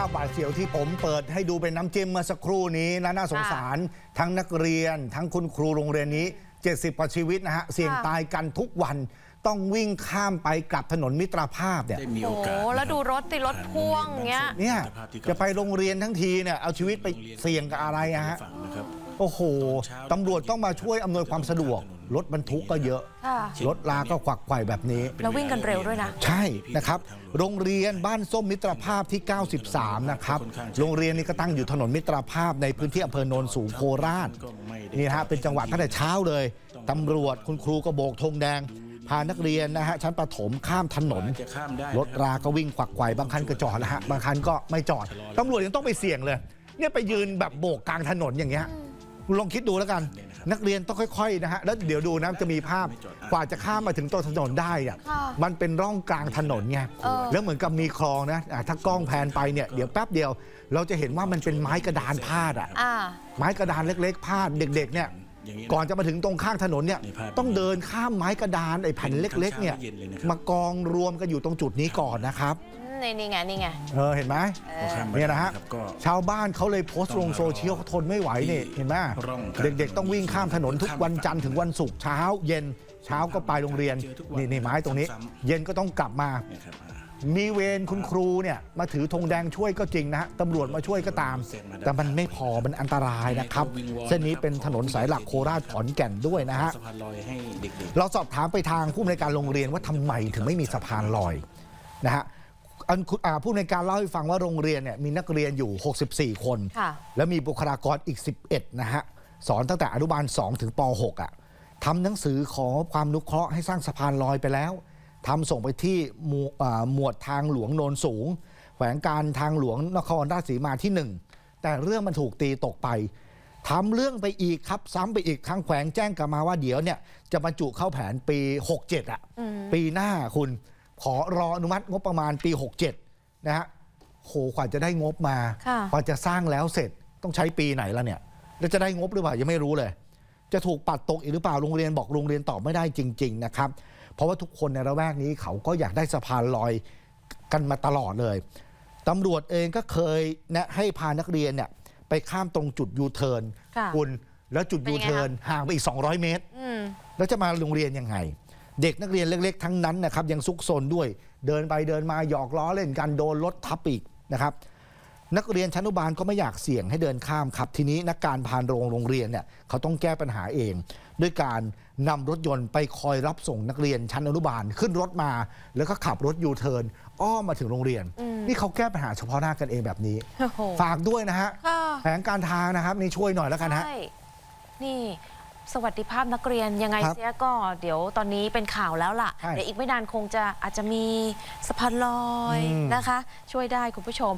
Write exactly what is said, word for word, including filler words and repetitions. าพบาดเสียวที่ผมเปิดให้ดูเป็นน้ำจิ้มเมื่อสักครู่นี้นะน่าสงสารทั้งนักเรียนทั้งคุณครูโรงเรียนนี้เจ็ดสิบกว่าชีวิตนะฮะเสี่ยงตายกันทุกวันต้องวิ่งข้ามไปกลับถนนมิตรภาพเนี่ยโอ้โหแล้วดูรถติดรถพ่วงเงี้ยเนี่ยจะไปโรงเรียนทั้งทีเนี่ยเอาชีวิตไปเสี่ยงกับอะไรฮะโอ้โหตำรวจต้องมาช่วยอำนวยความสะดวกรถบรรทุกก็เยอะรถราก็ขวักไขว่แบบนี้แล้ววิ่งกันเร็วด้วยนะใช่นะครับโรงเรียนบ้านส้มมิตรภาพที่เก้าสิบสามนะครับโรงเรียนนี้ก็ตั้งอยู่ถนนมิตรภาพในพื้นที่อำเภอโนนสูงโคราชนี่ฮะเป็นจังหวัดตั้งแต่เช้าเลยตำรวจคุณครูก็โบกธงแดงพานักเรียนนะฮะชั้นประถมข้ามถนนรถราก็วิ่งขวักไขว่บางคันก็จอดนะฮะบางคันก็ไม่จอดตำรวจยังต้องไปเสี่ยงเลยเนี่ยไปยืนแบบโบกกลางถนนอย่างเงี้ยคุณลองคิดดูแล้วกันนักเรียนต้องค่อยๆนะฮะแล้วเดี๋ยวดูนะจะมีภาพกว่าจะข้ามมาถึงตัวถนนได้อะมันเป็นร่องกลางถนนไงแล้วเหมือนกับมีคลองนะถ้ากล้องแพนไปเนี่ยเดี๋ยวแป๊บเดียวเราจะเห็นว่ามันเป็นไม้กระดานพาดอะไม้กระดานเล็กๆพาดเด็กๆเนี่ยก่อนจะมาถึงตรงข้างถนนเนี่ยต้องเดินข้ามไม้กระดานไอ้แผ่นเล็กๆเนี่ยมากองรวมกันอยู่ตรงจุดนี้ก่อนนะครับนี่ไงนี่ไงเออเห็นไหมเนี่ยนะฮะชาวบ้านเขาเลยโพสต์ลงโซเชียลเขาทนไม่ไหวนี่เห็นไหมเด็กๆต้องวิ่งข้ามถนนทุกวันจันทร์ถึงวันศุกร์เช้าเย็นเช้าก็ไปโรงเรียนนี่นี่ไม้ตรงนี้เย็นก็ต้องกลับมามีเวรคุณครูเนี่ยมาถือธงแดงช่วยก็จริงนะฮะตำรวจมาช่วยก็ตามแต่มันไม่พอมันอันตรายนะครับเส้นนี้เป็นถนนสายหลักโคราชขอนแก่นด้วยนะฮะเราสอบถามไปทางผู้อำนวยการโรงเรียนว่าทำไมถึงไม่มีสะพานลอยนะฮะผู้ในการเล่าให้ฟังว่าโรงเรียนเนี่ยมีนักเรียนอยู่หกสิบสี่คนแล้วมีบุคลากรอีกสิบเอ็ดนะฮะสอนตั้งแต่อนุบาลสองถึงปหกอ่ะทำหนังสือขอความนุเคราะห์ให้สร้างสะพานลอยไปแล้วทำส่งไปที่หมวดทางหลวงโนนสูงแขวงการทางหลวงนครราชสีมาที่หนึ่งแต่เรื่องมันถูกตีตกไปทำเรื่องไปอีกครับซ้ำไปอีกทางแขวงแจ้งกลับมาว่าเดี๋ยวเนี่ยจะบรรจุเข้าแผนปีหกเจ็ดอ่ะปีหน้าคุณขอรออนุมัติงบประมาณปีหกเจ็ดนะฮะโหกว่าจะได้งบมากว่าจะสร้างแล้วเสร็จต้องใช้ปีไหนละเนี่ยแล้วจะได้งบหรือเปล่ายังไม่รู้เลยจะถูกปัดตกอีกหรือเปล่าโรงเรียนบอกโรงเรียนตอบไม่ได้จริงๆนะครับเพราะว่าทุกคนในระแวกนี้เขาก็อยากได้สะพานลอยกันมาตลอดเลยตำรวจเองก็เคยนะให้พานักเรียนเนี่ยไปข้ามตรงจุดยูเทิร์นคุณแล้วจุดยูเทิร์นห่างไปอีกสองร้อยเมตรแล้วจะมาโรงเรียนยังไงเด็กนักเรียนเล็กๆทั้งนั้นนะครับยังซุกซนด้วยเดินไปเดินมาหยอกล้อเล่นกันโดนรถทับอีกนะครับนักเรียนชั้นอนุบาลก็ไม่อยากเสี่ยงให้เดินข้ามครับทีนี้นักการพานโรงโรงเรียนเนี่ยเขาต้องแก้ปัญหาเองด้วยการนำรถยนต์ไปคอยรับส่งนักเรียนชั้นอนุบาลขึ้นรถมาแล้วก็ขับรถยูเทิร์นอ้อมมาถึงโรงเรียนนี่เขาแก้ปัญหาเฉพาะหน้ากันเองแบบนี้ฝากด้วยนะฮะแผนการทางนะครับนี่ช่วยหน่อยแล้วกันฮะนี่สวัสดิภาพนักเรียนยังไงเสียก็เดี๋ยวตอนนี้เป็นข่าวแล้วล่ะเดี๋ยวอีกไม่นานคงจะอาจจะมีสะพานลอยนะคะช่วยได้คุณผู้ชม